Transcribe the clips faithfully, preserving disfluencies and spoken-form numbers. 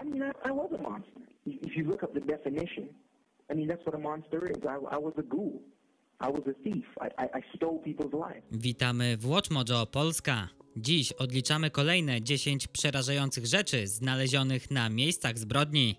I mean, I, I was a monster. If you look up the definition, I mean, that's what a monster is. I, I was a ghoul. I was a thief. I, I stole people's lives. Witamy w Watchmojo Polska. Dziś odliczamy kolejne dziesięć przerażających rzeczy znalezionych na miejscach zbrodni.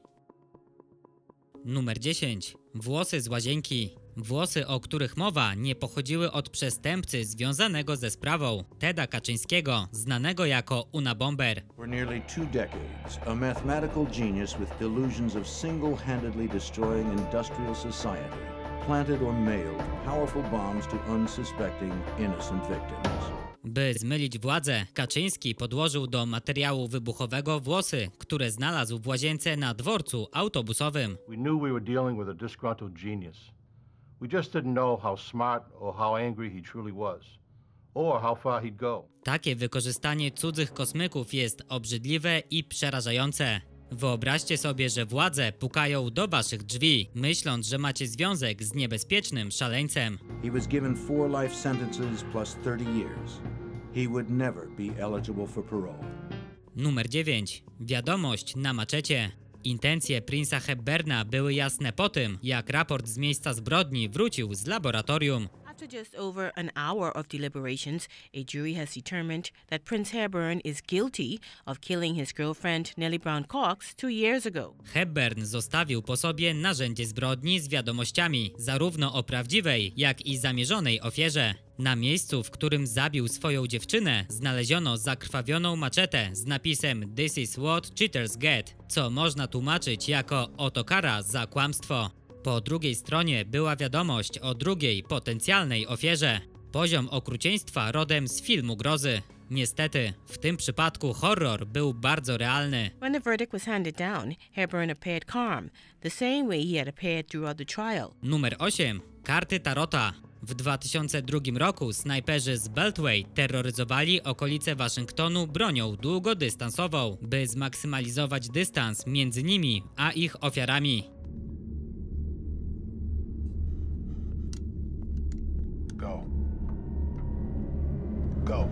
Numer dziesięć. Włosy z łazienki. Włosy, o których mowa, nie pochodziły od przestępcy związanego ze sprawą Teda Kaczyńskiego, znanego jako Una Bomber. For nearly two decades, a mathematical genius with delusions of single-handedly destroying industrial society planted or mailed powerful bombs to unsuspecting innocent victims. By zmylić władzę, Kaczyński podłożył do materiału wybuchowego włosy, które znalazł w łazience na dworcu autobusowym. We knew we were dealing with a disgruntled genius. We just didn't know how smart or how angry he truly was, or how far he'd go. Takie wykorzystanie cudzych kosmyków jest obrzydliwe i przerażające. Wyobraźcie sobie, że władze pukają do waszych drzwi, myśląc, że macie związek z niebezpiecznym szaleńcem. He was given four life sentences plus thirty years. He would never be eligible for parole. Numer dziewięć. Wiadomość na maczecie. Intencje Prince'a Hepburna były jasne po tym, jak raport z miejsca zbrodni wrócił z laboratorium. After just over an hour of deliberations, a jury has determined that Prince Hepburn is guilty of killing his girlfriend Nellie Brown Cox two years ago. Hepburn zostawił po sobie narzędzie zbrodni z wiadomościami, zarówno o prawdziwej, jak i zamierzonej ofierze. Na miejscu, w którym zabił swoją dziewczynę, znaleziono zakrwawioną maczetę z napisem "This is what cheaters get", co można tłumaczyć jako "oto kara za kłamstwo". Po drugiej stronie była wiadomość o drugiej potencjalnej ofierze. Poziom okrucieństwa rodem z filmu grozy. Niestety, w tym przypadku horror był bardzo realny. When the verdict was handed down, Hepburn appeared calm, the same way he had appeared throughout the trial. Numer osiem. Karty tarota. W dwa tysiące drugim roku snajperzy z Beltway terroryzowali okolice Waszyngtonu bronią długodystansową, by zmaksymalizować dystans między nimi a ich ofiarami. Go. Go.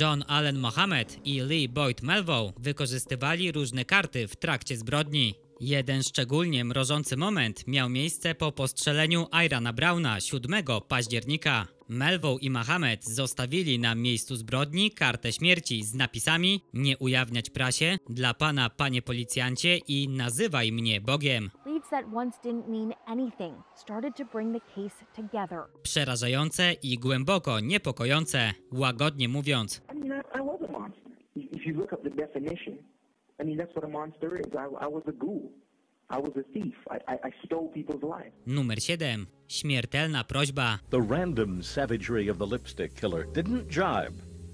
John Allen Muhammad i Lee Boyd Malvo wykorzystywali różne karty w trakcie zbrodni. Jeden szczególnie mrożący moment miał miejsce po postrzeleniu Ayrana Browna siódmego października. Malvo i Muhammad zostawili na miejscu zbrodni kartę śmierci z napisami "Nie ujawniać prasie", "Dla pana, panie policjancie" i "Nazywaj mnie Bogiem". Przerażające i głęboko niepokojące, łagodnie mówiąc. Numer siedem. Śmiertelna prośba. The random savagery of the lipstick killer didn't jibe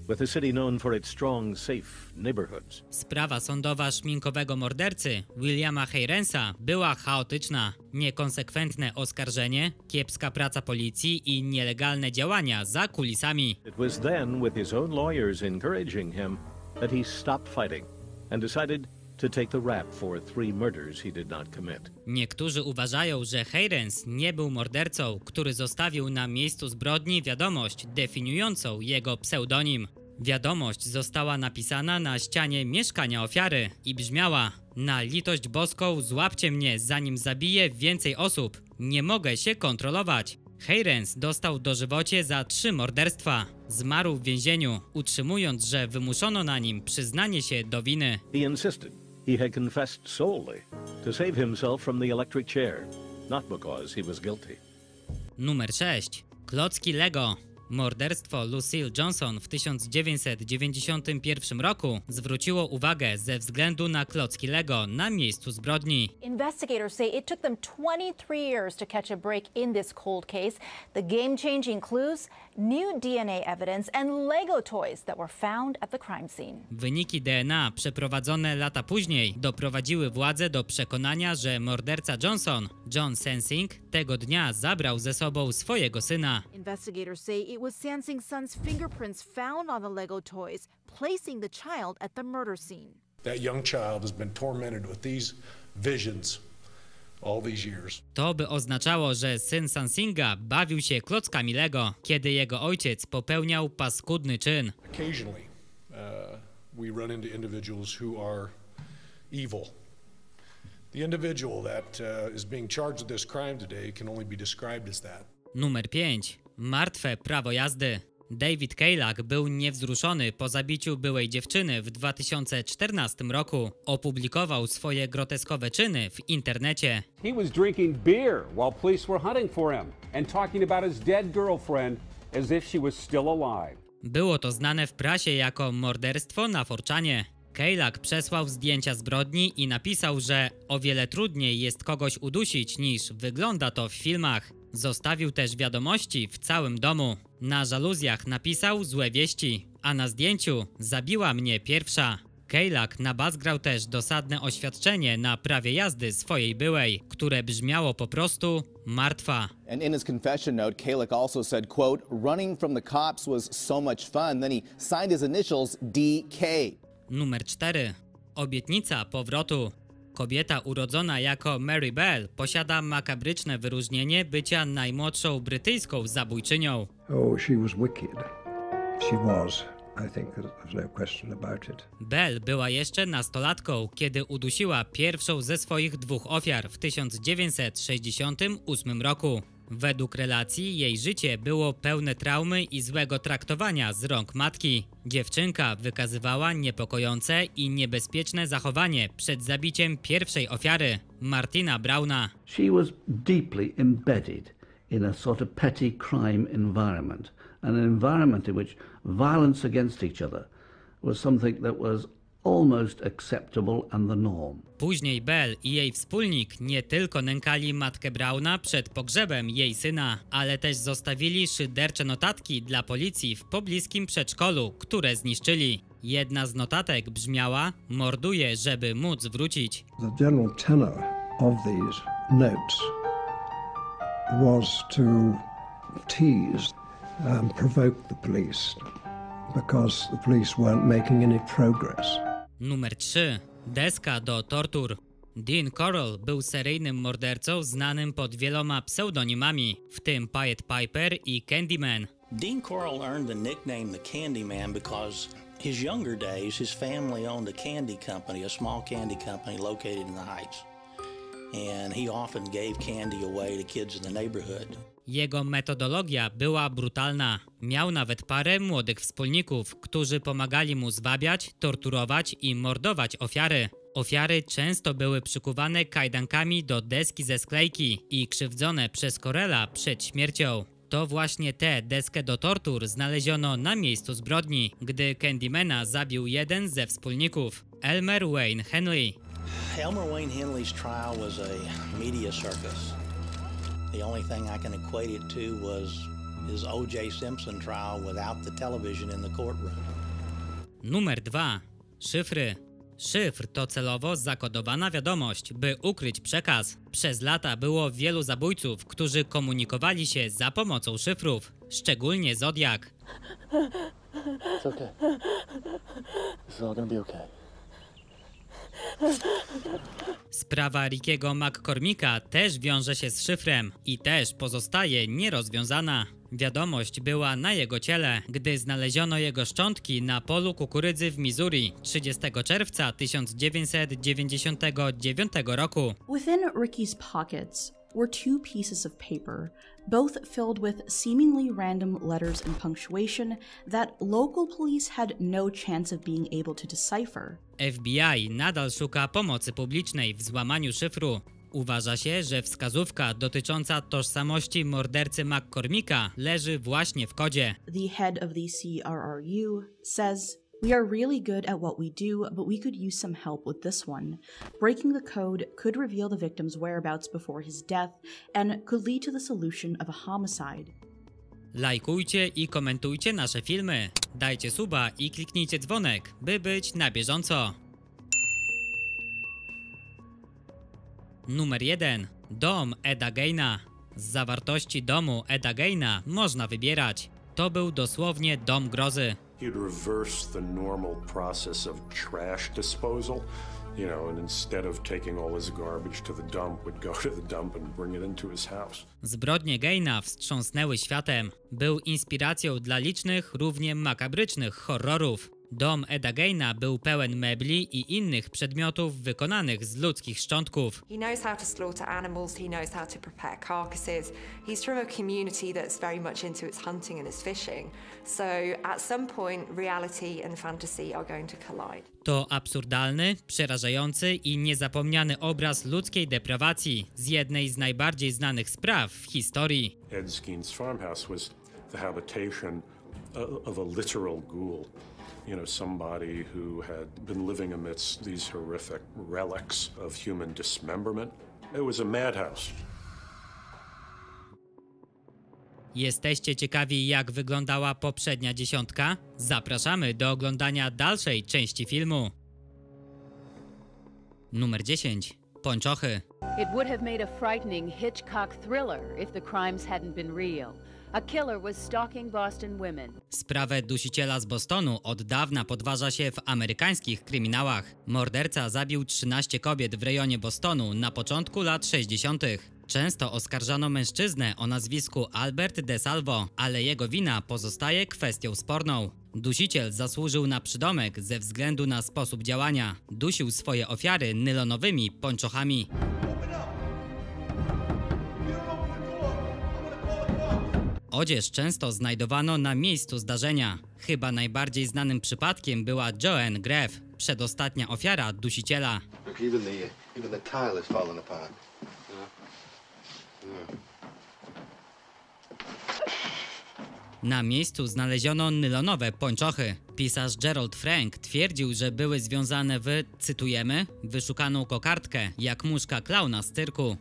with a city known for its strong, safe neighborhoods. Sprawa sądowa szminkowego mordercy Williama Heirensa była chaotyczna. Niekonsekwentne oskarżenie, kiepska praca policji i nielegalne działania za kulisami. It was then with his own lawyers encouraging him that he stopped fighting and decided to take the rap for three murders he did not commit. Niektórzy uważają, że Heirens nie był mordercą, który zostawił na miejscu zbrodni wiadomość definiującą jego pseudonim. Wiadomość została napisana na ścianie mieszkania ofiary i brzmiała: "Na litość boską złapcie mnie, zanim zabiję więcej osób. Nie mogę się kontrolować". Heirens dostał dożywocie za trzy morderstwa. Zmarł w więzieniu, utrzymując, że wymuszono na nim przyznanie się do winy. He insisted he had confessed solely to save himself from the electric chair, not because he was guilty. Numer sześć. Klocki Lego. Morderstwo Lucille Johnson w tysiąc dziewięćset dziewięćdziesiątym pierwszym roku zwróciło uwagę ze względu na klocki Lego na miejscu zbrodni. Investigators say it took them twenty-three years to catch a break in this cold case. The game-changing clues, new D N A evidence and Lego toys that were found at the crime scene. Wyniki D N A przeprowadzone lata później doprowadziły władze do przekonania, że morderca Johnson, John Sensing, tego dnia zabrał ze sobą swojego syna. Investigators say it was Sensing's son's fingerprints found on the Lego toys, placing the child at the murder scene. That young child has been tormented with these visions all these years. To by oznaczało, że syn Sensinga bawił się klockami Lego, kiedy jego ojciec popełniał paskudny czyn. Occasionally, uh, we run into individuals who are evil. The individual that uh, is being charged with this crime today can only be described as that. Numer pięć. Martwe prawo jazdy. David Kejlak był niewzruszony po zabiciu byłej dziewczyny w dwa tysiące czternastym roku. Opublikował swoje groteskowe czyny w internecie. He was drinking beer while police were hunting for him and talking about his dead girlfriend as if she was still alive. Było to znane w prasie jako morderstwo na forczanie. Kejlak przesłał zdjęcia zbrodni i napisał, że o wiele trudniej jest kogoś udusić niż wygląda to w filmach. Zostawił też wiadomości w całym domu. Na żaluzjach napisał złe wieści, a na zdjęciu zabiła mnie pierwsza. Kejlak nabazgrał też dosadne oświadczenie na prawie jazdy swojej byłej, które brzmiało po prostu martwa. And in his confession note, Kejlak also said, quote, running from the cops was so much fun, then he signed his initials D K. Numer cztery. Obietnica powrotu. Kobieta urodzona jako Mary Bell posiada makabryczne wyróżnienie bycia najmłodszą brytyjską zabójczynią. Oh, she was wicked. She was. I think there's no question about it. Bell była jeszcze nastolatką, kiedy udusiła pierwszą ze swoich dwóch ofiar w tysiąc dziewięćset sześćdziesiątym ósmym roku. Według relacji jej życie było pełne traumy i złego traktowania z rąk matki. Dziewczynka wykazywała niepokojące i niebezpieczne zachowanie przed zabiciem pierwszej ofiary, Martina Browna. She was deeply embedded in a sort of petty crime environment, an environment in which violence against each other was something that was almost acceptable and the norm. Później Bell i jej wspólnik nie tylko nękali matkę Browna przed pogrzebem jej syna, ale też zostawili szydercze notatki dla policji w pobliskim przedszkolu, które zniszczyli. Jedna z notatek brzmiała: morduję, żeby móc wrócić. The general tenor of these notes was to tease and provoke the police because the police weren't making any progress. Numer trzy. Deska do tortur. Dean Corll był seryjnym mordercą znanym pod wieloma pseudonimami, w tym Pied Piper i Candyman. Dean Corll earned the nickname the Candyman because his younger days his family owned a candy company, a small candy company located in the Heights. And he often gave candy away to kids in the neighborhood. Jego metodologia była brutalna. Miał nawet parę młodych wspólników, którzy pomagali mu zwabiać, torturować i mordować ofiary. Ofiary często były przykuwane kajdankami do deski ze sklejki i krzywdzone przez Corella przed śmiercią. To właśnie tę deskę do tortur znaleziono na miejscu zbrodni, gdy Candymana zabił jeden ze wspólników, Elmer Wayne Henley. Elmer Wayne Henley's trial was a media circus. The only thing I can equate it to was his O J Simpson trial without the television in the courtroom. Numer dwa. Szyfry. Szyfr to celowo zakodowana wiadomość, by ukryć przekaz. Przez lata było wielu zabójców, którzy komunikowali się za pomocą szyfrów, szczególnie Zodiak. It's okay. It's all gonna be okay. Sprawa Rickiego McCormicka też wiąże się z szyfrem i też pozostaje nierozwiązana. Wiadomość była na jego ciele, gdy znaleziono jego szczątki na polu kukurydzy w Missouri trzydziestego czerwca tysiąc dziewięćset dziewięćdziesiątego dziewiątego roku. Within Ricki's pockets were two pieces of paper, both filled with seemingly random letters and punctuation that local police had no chance of being able to decipher. F B I nadal szuka pomocy publicznej w złamaniu szyfru. Uważa się, że wskazówka dotycząca tożsamości mordercy McCormicka leży właśnie w kodzie. The head of the C R R U says, we are really good at what we do, but we could use some help with this one. Breaking the code could reveal the victim's whereabouts before his death and could lead to the solution of a homicide. Lajkujcie i komentujcie nasze filmy. Dajcie suba i kliknijcie dzwonek, by być na bieżąco. Numer jeden. Dom Eda Geina. Z zawartości domu Eda Geina można wybierać. To był dosłownie dom grozy. He'd reverse the normal process of trash disposal, you know, and instead of taking all his garbage to the dump, would go to the dump and bring it into his house. Zbrodnie Geina wstrząsnęły światem. Był inspiracją dla licznych, równie makabrycznych horrorów. Dom Eda Geina był pełen mebli i innych przedmiotów wykonanych z ludzkich szczątków. To absurdalny, przerażający i niezapomniany obraz ludzkiej deprawacji z jednej z najbardziej znanych spraw w historii. Ed Gein's farmhouse was the habitation of a literal ghoul. You know, somebody who had been living amidst these horrific relics of human dismemberment. It was a madhouse. Jesteście ciekawi, jak wyglądała poprzednia dziesiątka? Zapraszamy do oglądania dalszej części filmu. Numer dziesięć. Pończochy. It would have made a frightening Hitchcock thriller if the crimes hadn't been real. A killer was stalking Boston women. Sprawę dusiciela z Bostonu od dawna podważa się w amerykańskich kryminałach. Morderca zabił trzynaście kobiet w rejonie Bostonu na początku lat sześćdziesiątych. Często oskarżano mężczyznę o nazwisku Albert DeSalvo, ale jego wina pozostaje kwestią sporną. Dusiciel zasłużył na przydomek ze względu na sposób działania. Dusił swoje ofiary nylonowymi pończochami. Odzież często znajdowano na miejscu zdarzenia. Chyba najbardziej znanym przypadkiem była Joan Graff, przedostatnia ofiara dusiciela. Na miejscu znaleziono nylonowe pończochy. Pisarz Gerald Frank twierdził, że były związane w, cytujemy, wyszukaną kokardkę, jak muszka klauna z cyrku.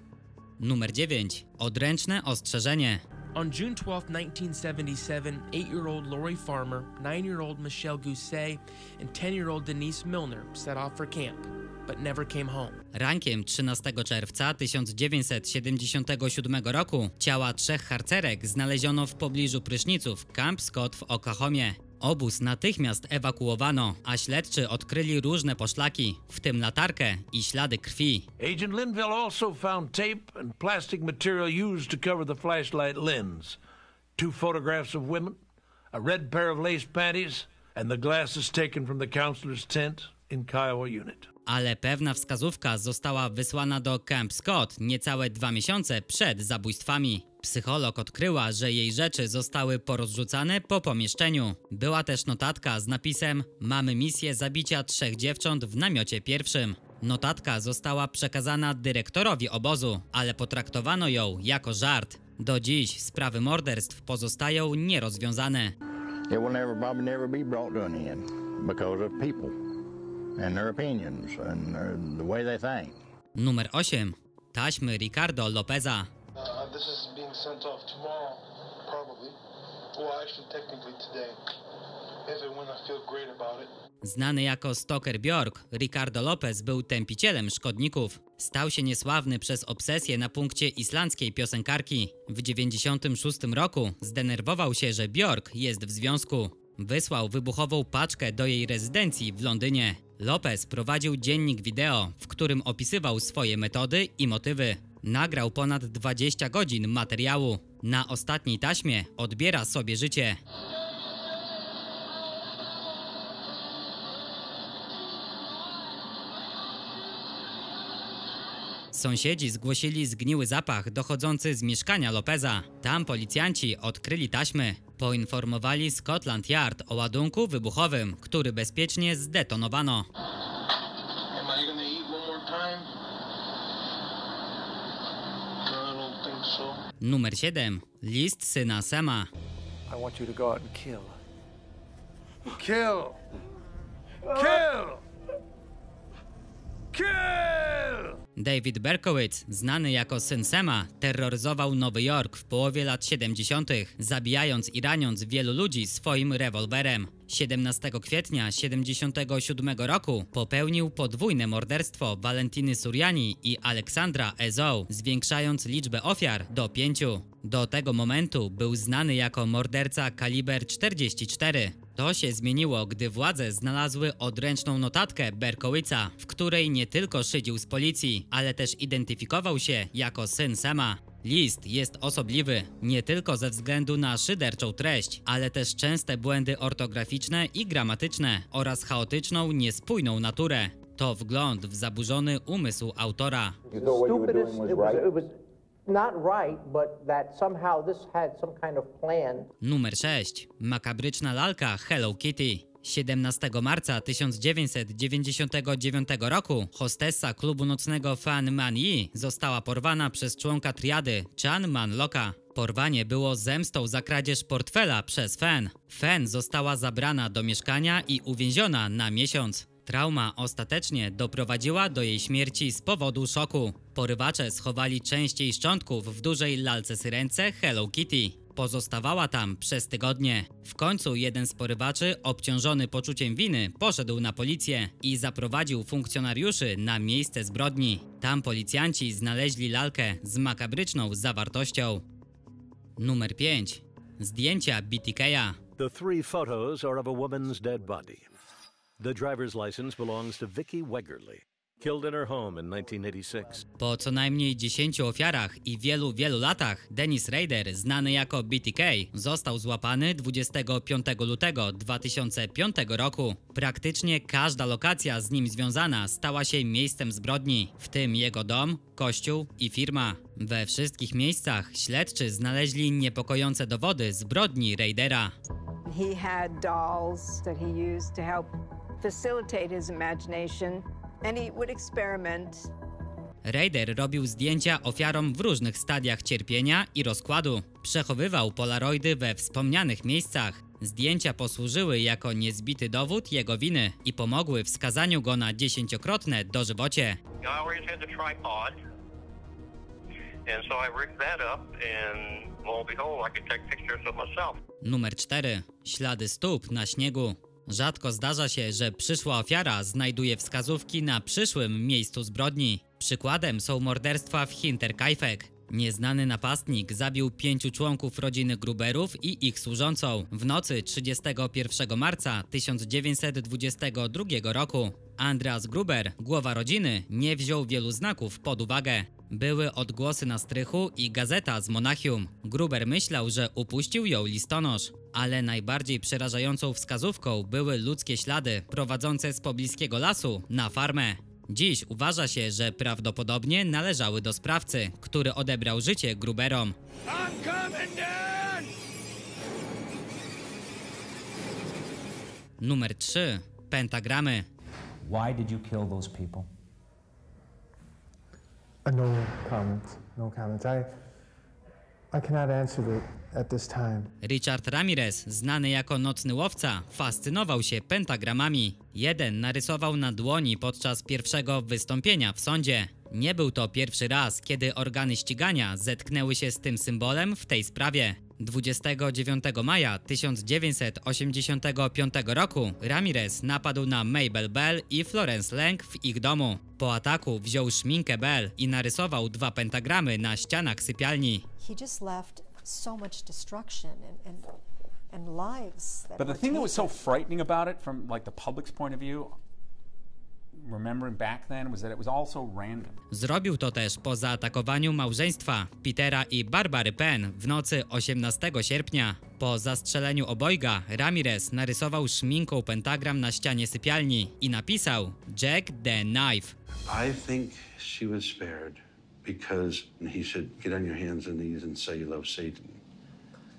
Numer dziewięć. Odręczne ostrzeżenie. On June twelfth nineteen seventy-seven, eight-year-old Lori Farmer, nine-year-old Michelle Gousset and ten-year-old Denise Milner set off for camp, but never came home. Rankiem trzynastego czerwca tysiąc dziewięćset siedemdziesiątego siódmego roku ciała trzech harcerek znaleziono w pobliżu pryszniców Camp Scott w Oklahomie. Obóz natychmiast ewakuowano, a śledczy odkryli różne poszlaki, w tym latarkę i ślady krwi. Agent Linville also found tape and plastic material used to cover the flashlight lens. Two photographs of women, a red pair of lace panties and the glasses taken from the counselor's tent in Kiowa unit. Ale pewna wskazówka została wysłana do Camp Scott niecałe dwa miesiące przed zabójstwami. Psycholog odkryła, że jej rzeczy zostały porozrzucane po pomieszczeniu. Była też notatka z napisem "Mamy misję zabicia trzech dziewcząt w namiocie pierwszym". Notatka została przekazana dyrektorowi obozu, ale potraktowano ją jako żart. Do dziś sprawy morderstw pozostają nierozwiązane. Numer osiem. Taśmy Ricardo Lopeza. Znany jako stalker Bjork, Ricardo Lopez był tępicielem szkodników. Stał się niesławny przez obsesję na punkcie islandzkiej piosenkarki. W dziewięćdziesiątym szóstym roku zdenerwował się, że Bjork jest w związku. Wysłał wybuchową paczkę do jej rezydencji w Londynie. Lopez prowadził dziennik wideo, w którym opisywał swoje metody i motywy. Nagrał ponad dwadzieścia godzin materiału. Na ostatniej taśmie odbiera sobie życie. Sąsiedzi zgłosili zgniły zapach dochodzący z mieszkania Lopeza. Tam policjanci odkryli taśmy. Poinformowali Scotland Yard o ładunku wybuchowym, który bezpiecznie zdetonowano. Numer siedem. List syna Sama. I want you to go out and kill. Kill. Kill. Kill. David Berkowitz, znany jako syn Sama, terroryzował Nowy Jork w połowie lat siedemdziesiątych, zabijając i raniąc wielu ludzi swoim rewolwerem. siedemnastego kwietnia siedemdziesiątego siódmego roku popełnił podwójne morderstwo Valentiny Suriani i Aleksandra Ezo, zwiększając liczbę ofiar do pięciu. Do tego momentu był znany jako morderca kaliber czterdzieści cztery. To się zmieniło, gdy władze znalazły odręczną notatkę Berkowica, w której nie tylko szydził z policji, ale też identyfikował się jako syn Sama. List jest osobliwy nie tylko ze względu na szyderczą treść, ale też częste błędy ortograficzne i gramatyczne oraz chaotyczną, niespójną naturę. To wgląd w zaburzony umysł autora. Numer sześć. Makabryczna lalka Hello Kitty. siedemnastego marca tysiąc dziewięćset dziewięćdziesiątego dziewiątego roku hostessa klubu nocnego Fan Man Yi została porwana przez członka triady Chan Man Loka. Porwanie było zemstą za kradzież portfela przez Fen. Fen została zabrana do mieszkania i uwięziona na miesiąc. Trauma ostatecznie doprowadziła do jej śmierci z powodu szoku. Porywacze schowali część jej szczątków w dużej lalce syrence Hello Kitty. Pozostawała tam przez tygodnie. W końcu jeden z porywaczy, obciążony poczuciem winy, poszedł na policję i zaprowadził funkcjonariuszy na miejsce zbrodni. Tam policjanci znaleźli lalkę z makabryczną zawartością. Numer pięć. Zdjęcia B T K-a. The three photos are of a woman's dead body. The driver's license belongs to Vicky Weggerly. Po co najmniej dziesięciu ofiarach i wielu, wielu latach Dennis Rader, znany jako B T K, został złapany dwudziestego piątego lutego dwa tysiące piątego roku. Praktycznie każda lokacja z nim związana stała się miejscem zbrodni, w tym jego dom, kościół i firma. We wszystkich miejscach śledczy znaleźli niepokojące dowody zbrodni Radera. He had dolls that he used to help facilitate his imagination. And he would experiment. Rader robił zdjęcia ofiarom w różnych stadiach cierpienia i rozkładu. Przechowywał polaroidy we wspomnianych miejscach. Zdjęcia posłużyły jako niezbity dowód jego winy i pomogły w skazaniu go na dziesięciokrotne dożywocie. Numer cztery. Ślady stóp na śniegu. Rzadko zdarza się, że przyszła ofiara znajduje wskazówki na przyszłym miejscu zbrodni. Przykładem są morderstwa w Hinterkaifeck. Nieznany napastnik zabił pięciu członków rodziny Gruberów i ich służącą w nocy trzydziestego pierwszego marca tysiąc dziewięćset dwudziestego drugiego roku. Andreas Gruber, głowa rodziny, nie wziął wielu znaków pod uwagę. Były odgłosy na strychu i gazeta z Monachium. Gruber myślał, że upuścił ją listonosz, ale najbardziej przerażającą wskazówką były ludzkie ślady prowadzące z pobliskiego lasu na farmę. Dziś uważa się, że prawdopodobnie należały do sprawcy, który odebrał życie Gruberom. Numer trzy. Pentagramy. Why did you kill those people? No comment. No comment. I, I cannot answer that at this time. Richard Ramirez, znany jako nocny łowca, fascynował się pentagramami. Jeden narysował na dłoni podczas pierwszego wystąpienia w sądzie. Nie był to pierwszy raz, kiedy organy ścigania zetknęły się z tym symbolem w tej sprawie. dwudziestego dziewiątego maja tysiąc dziewięćset osiemdziesiątego piątego roku Ramirez napadł na Mabel Bell i Florence Lang w ich domu. Po ataku wziął szminkę Bell i narysował dwa pentagramy na ścianach sypialni. But the thing that was so frightening about it from like the public's point of view, remembering back then, was that it was also random. Zrobił to też po zaatakowaniu małżeństwa Petera i Barbary Penn w nocy osiemnastego sierpnia. Po zastrzeleniu obojga Ramirez narysował szminką pentagram na ścianie sypialni i napisał Jack the Knife. I think she was spared because he said get on your hands and knees and say you love Satan.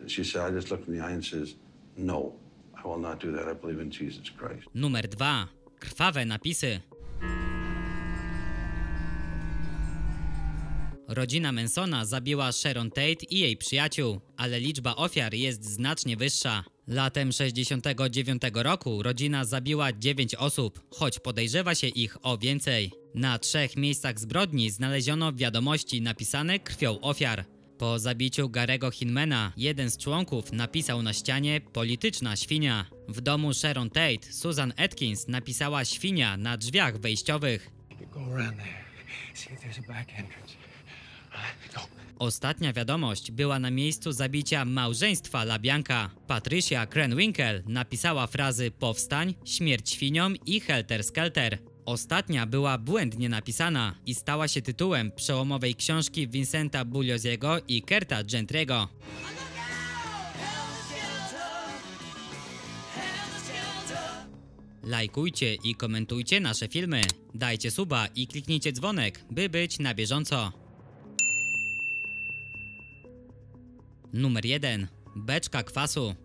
She said I just looked in the eye and says no, I will not do that. I believe in Jesus Christ. Numer dwa. Krwawe napisy. Rodzina Mansona zabiła Sharon Tate i jej przyjaciół, ale liczba ofiar jest znacznie wyższa. Latem tysiąc dziewięćset sześćdziesiątego dziewiątego roku rodzina zabiła dziewięć osób, choć podejrzewa się ich o więcej. Na trzech miejscach zbrodni znaleziono wiadomości napisane krwią ofiar. Po zabiciu Garego Hinmana jeden z członków napisał na ścianie polityczna świnia. W domu Sharon Tate Susan Atkins napisała świnia na drzwiach wejściowych. Ostatnia wiadomość była na miejscu zabicia małżeństwa LaBianca. Patricia Krenwinkel napisała frazy powstań, śmierć świniom i helter skelter. Ostatnia była błędnie napisana i stała się tytułem przełomowej książki Vincenta Buglioziego i Kurta Gentry'ego. Lajkujcie i komentujcie nasze filmy, dajcie suba i kliknijcie dzwonek, by być na bieżąco. Numer jeden. Beczka kwasu.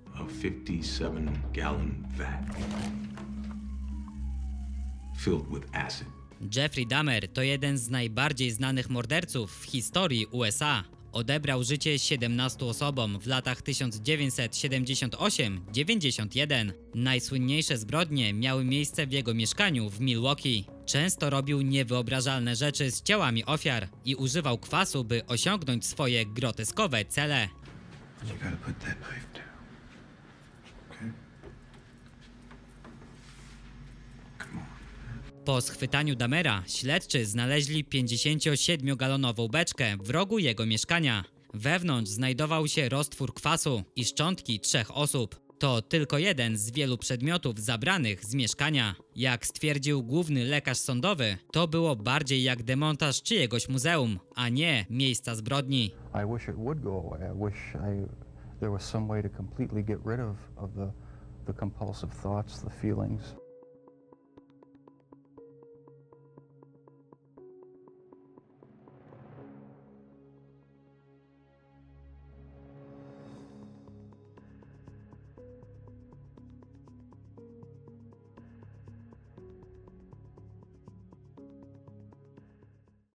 Jeffrey Dahmer to jeden z najbardziej znanych morderców w historii U S A. Odebrał życie siedemnastu osobom w latach tysiąc dziewięćset siedemdziesiąt osiem do dziewięćdziesiąt jeden. Najsłynniejsze zbrodnie miały miejsce w jego mieszkaniu w Milwaukee. Często robił niewyobrażalne rzeczy z ciałami ofiar i używał kwasu, by osiągnąć swoje groteskowe cele. Po schwytaniu Dahmera śledczy znaleźli pięćdziesięciosiedmiogalonową beczkę w rogu jego mieszkania. Wewnątrz znajdował się roztwór kwasu i szczątki trzech osób. To tylko jeden z wielu przedmiotów zabranych z mieszkania. Jak stwierdził główny lekarz sądowy, to było bardziej jak demontaż czyjegoś muzeum, a nie miejsca zbrodni. I